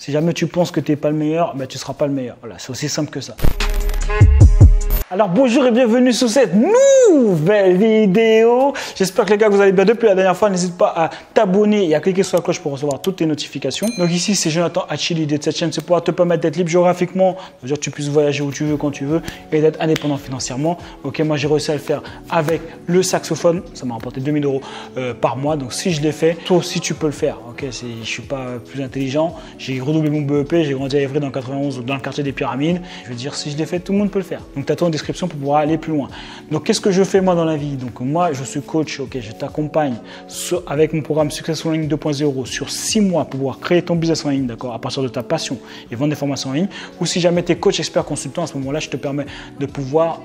Si jamais tu penses que tu n'es pas le meilleur, ben tu ne seras pas le meilleur. Voilà, c'est aussi simple que ça. Alors bonjour et bienvenue sur cette nouvelle vidéo. J'espère que les gars vous allez bien. Depuis la dernière fois, n'hésite pas à t'abonner et à cliquer sur la cloche pour recevoir toutes tes notifications. Donc ici, c'est Jonathan Hatchi. L'idée de cette chaîne, c'est pouvoir te permettre d'être libre géographiquement, c'est-à-dire que tu puisses voyager où tu veux, quand tu veux, et d'être indépendant financièrement. Ok, moi j'ai réussi à le faire avec le saxophone. Ça m'a rapporté 2000 euros par mois. Donc si je l'ai fait, toi aussi tu peux le faire. Ok, je ne suis pas plus intelligent. J'ai redoublé mon BEP, j'ai grandi à Évry dans le 91, dans le quartier des Pyramides. Je veux dire, si je l'ai fait, tout le monde peut le faire. Donc t'attends en description pour pouvoir aller plus loin. Donc qu'est-ce que je fais moi dans la vie? Donc moi je suis coach, ok, je t'accompagne avec mon programme Successful en ligne 2.0 sur 6 mois pour pouvoir créer ton business en ligne, d'accord, à partir de ta passion et vendre des formations en ligne. Ou si jamais tu es coach, expert, consultant, à ce moment-là, je te permets de pouvoir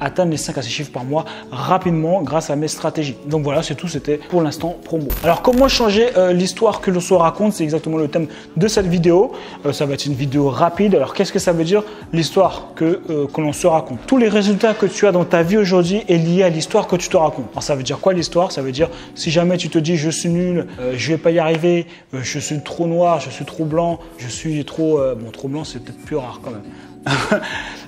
atteindre les 5 à 6 chiffres par mois rapidement grâce à mes stratégies. Donc voilà, c'est tout, c'était pour l'instant promo. Alors comment changer l'histoire que l'on se raconte? C'est exactement le thème de cette vidéo. Ça va être une vidéo rapide. Alors qu'est-ce que ça veut dire l'histoire que l'on se raconte? Tous les résultats que tu as dans ta vie aujourd'hui est lié à l'histoire que tu te racontes. Alors ça veut dire quoi l'histoire? Ça veut dire si jamais tu te dis je suis nul, je vais pas y arriver, je suis trop noir, je suis trop blanc, je suis trop... bon, trop blanc c'est peut-être plus rare quand même.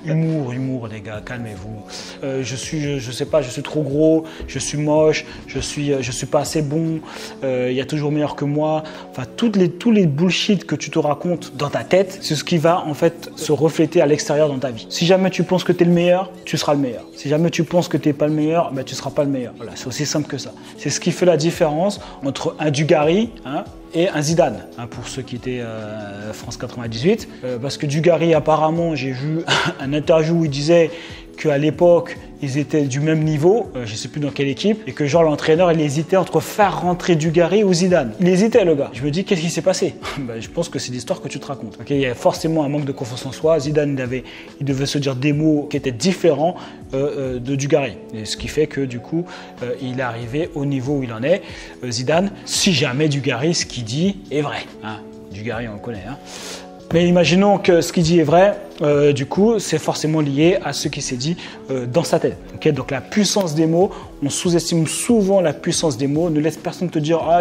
Humour les gars, calmez-vous. Je sais pas, je suis trop gros, je suis moche, je suis pas assez bon, il y a toujours meilleur que moi. Enfin, tous les bullshit que tu te racontes dans ta tête, c'est ce qui va en fait se refléter à l'extérieur dans ta vie. Si jamais tu penses que tu es le meilleur, tu seras le meilleur. Si jamais tu penses que tu n'es pas le meilleur, ben, tu seras pas le meilleur. Voilà, c'est aussi simple que ça. C'est ce qui fait la différence entre un Dugarry, hein, et un Zidane, hein, pour ceux qui étaient France 98. Parce que Dugarry, apparemment, j'ai vu un interview où il disait qu'à l'époque, ils étaient du même niveau, je ne sais plus dans quelle équipe, et que genre l'entraîneur, il hésitait entre faire rentrer Dugarry ou Zidane. Il hésitait, le gars. Je me dis, qu'est-ce qui s'est passé? Ben, je pense que c'est l'histoire que tu te racontes. Okay, il y avait forcément un manque de confiance en soi. Zidane, il devait se dire des mots qui étaient différents de Dugarry. Et ce qui fait que du coup, il est arrivé au niveau où il en est. Zidane, si jamais Dugarry, ce qu'il dit est vrai. Hein, Dugarry, on le connaît. Hein. Mais imaginons que ce qu'il dit est vrai, du coup, c'est forcément lié à ce qui s'est dit dans sa tête. Okay, donc la puissance des mots, on sous-estime souvent la puissance des mots. Ne laisse personne te dire « Ah,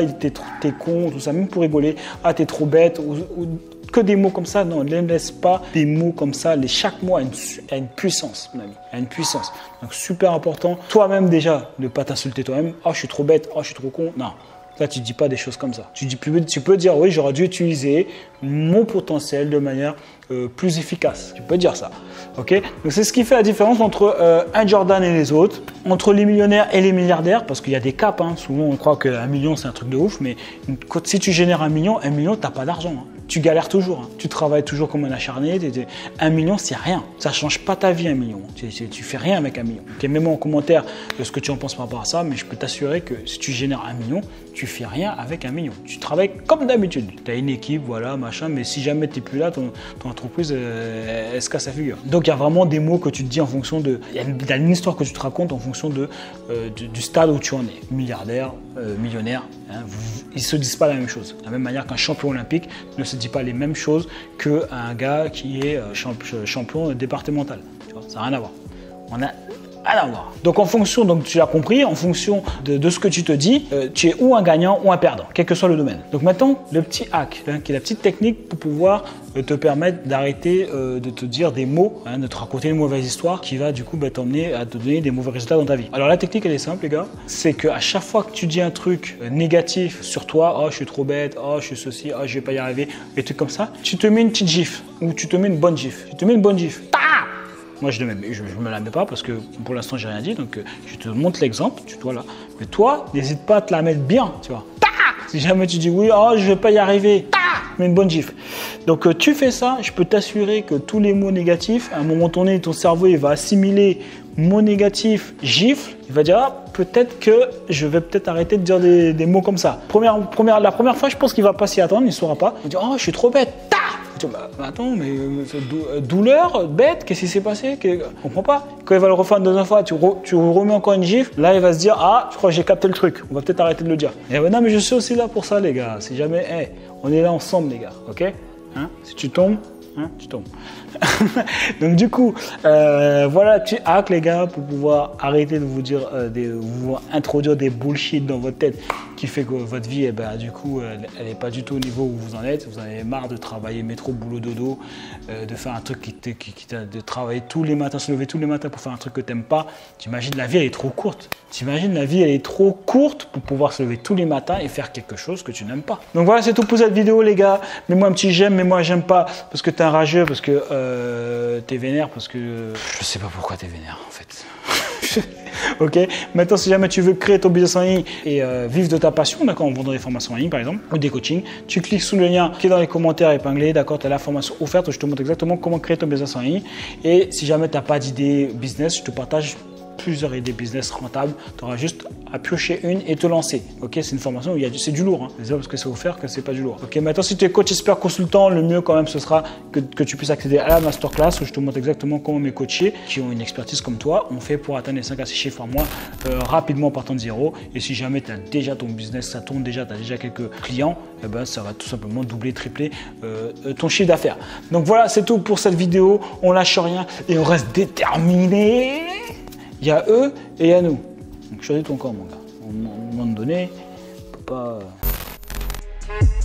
t'es con », tout ça, même pour rigoler, « Ah, t'es trop bête », ou que des mots comme ça. Non, ne laisse pas des mots comme ça. Chaque mot a une puissance, mon ami, a une puissance. Donc super important, toi-même déjà, ne pas t'insulter toi-même. « Ah, je suis trop bête, ah, je suis trop con », non. Là, tu ne dis pas des choses comme ça. Tu peux dire, oui, j'aurais dû utiliser mon potentiel de manière plus efficace. Tu peux dire ça. Okay, donc, c'est ce qui fait la différence entre un Jordan et les autres, entre les millionnaires et les milliardaires, parce qu'il y a des caps. Hein. Souvent, on croit qu'un million, c'est un truc de ouf, mais si tu génères un million, tu n'as pas d'argent. Hein. Tu galères toujours. Hein. Tu travailles toujours comme un acharné. Un million, c'est rien. Ça ne change pas ta vie, un million. Tu fais rien avec un million. Okay, mets-moi en commentaire ce que tu en penses par rapport à ça, mais je peux t'assurer que si tu génères un million, tu fais rien avec un million. Tu travailles comme d'habitude. Tu as une équipe, voilà, machin, mais si jamais tu n'es plus là, ton entreprise, elle se casse la figure. Donc, il y a vraiment des mots que tu te dis en fonction de... Il y a une histoire que tu te racontes en fonction du stade où tu en es. Milliardaire, millionnaire, hein, ils ne se disent pas la même chose. De la même manière qu'un champion olympique ne se dit pas les mêmes choses qu'un gars qui est champion départemental. Tu vois, ça n'a rien à voir. On a... Donc en fonction, donc tu l'as compris, en fonction de ce que tu te dis, tu es ou un gagnant ou un perdant, quel que soit le domaine. Donc maintenant, le petit hack, hein, qui est la petite technique pour pouvoir te permettre d'arrêter de te dire des mots, hein, de te raconter une mauvaise histoire qui va du coup bah, t'emmener à te donner des mauvais résultats dans ta vie. Alors la technique, elle est simple, les gars, c'est qu'à chaque fois que tu dis un truc négatif sur toi, oh je suis trop bête, oh je suis ceci, oh je vais pas y arriver, et trucs comme ça, tu te mets une petite gifle ou tu te mets une bonne gifle. Tu te mets une bonne gifle. Moi, je ne me la mets pas parce que pour l'instant, j'ai rien dit. Donc, je te montre l'exemple, tu vois là. Mais toi, n'hésite pas à te la mettre bien, tu vois. Si jamais tu dis oui, oh, je ne vais pas y arriver, mais une bonne gifle. Donc, tu fais ça, je peux t'assurer que tous les mots négatifs, à un moment donné, ton cerveau, il va assimiler mot négatif, gifle. Il va dire, ah, peut-être que je vais peut-être arrêter de dire des mots comme ça. La première fois, je pense qu'il ne va pas s'y attendre, il ne saura pas. Il va dire, oh, je suis trop bête. Bah, attends, mais douleur, bête, qu'est-ce qui s'est passé? On comprend pas. Quand il va le refaire une deuxième fois, tu remets encore une gifle, là il va se dire, ah, je crois que j'ai capté le truc, on va peut-être arrêter de le dire. Et bah, non, mais je suis aussi là pour ça, les gars. Si jamais, hey, on est là ensemble, les gars, ok, hein? Si tu tombes, Hein, tu tombes. Donc du coup, voilà le petit hack les gars pour pouvoir arrêter de vous dire, vous introduire des bullshit dans votre tête qui fait que votre vie, eh ben, du coup, elle n'est pas du tout au niveau où vous en êtes. Vous en avez marre de travailler métro, boulot, dodo, de faire un truc de travailler tous les matins, se lever tous les matins pour faire un truc que tu n'aimes pas. T'imagines la vie, elle est trop courte. T'imagines la vie, elle est trop courte pour pouvoir se lever tous les matins et faire quelque chose que tu n'aimes pas. Donc voilà, c'est tout pour cette vidéo les gars. Mets-moi un petit j'aime, mets-moi j'aime pas parce que t'es un rageux, parce que t'es vénère, parce que je sais pas pourquoi t'es vénère en fait. Ok, maintenant si jamais tu veux créer ton business en ligne et vivre de ta passion, d'accord, en vendant des formations en ligne par exemple ou des coachings, tu cliques sous le lien qui est dans les commentaires épinglés, d'accord, tu as la formation offerte où je te montre exactement comment créer ton business en ligne. Et si jamais tu n'as pas d'idée business, je te partage plusieurs idées business rentables, tu auras juste à piocher une et te lancer. Ok, c'est une formation où c'est du lourd, hein. C'est parce que c'est offert que c'est pas du lourd. Ok, maintenant si tu es coach expert consultant, le mieux quand même ce sera que tu puisses accéder à la masterclass où je te montre exactement comment mes coachés qui ont une expertise comme toi ont fait pour atteindre les 5 à 6 chiffres en mois rapidement partant de zéro. Et si jamais tu as déjà ton business, ça tourne déjà, tu as déjà quelques clients, et ben ça va tout simplement doubler, tripler ton chiffre d'affaires. Donc voilà, c'est tout pour cette vidéo. On lâche rien et on reste déterminé. Il y a eux et il y a nous. Donc choisis ton camp, mon gars. Au moment donné, on ne peut pas...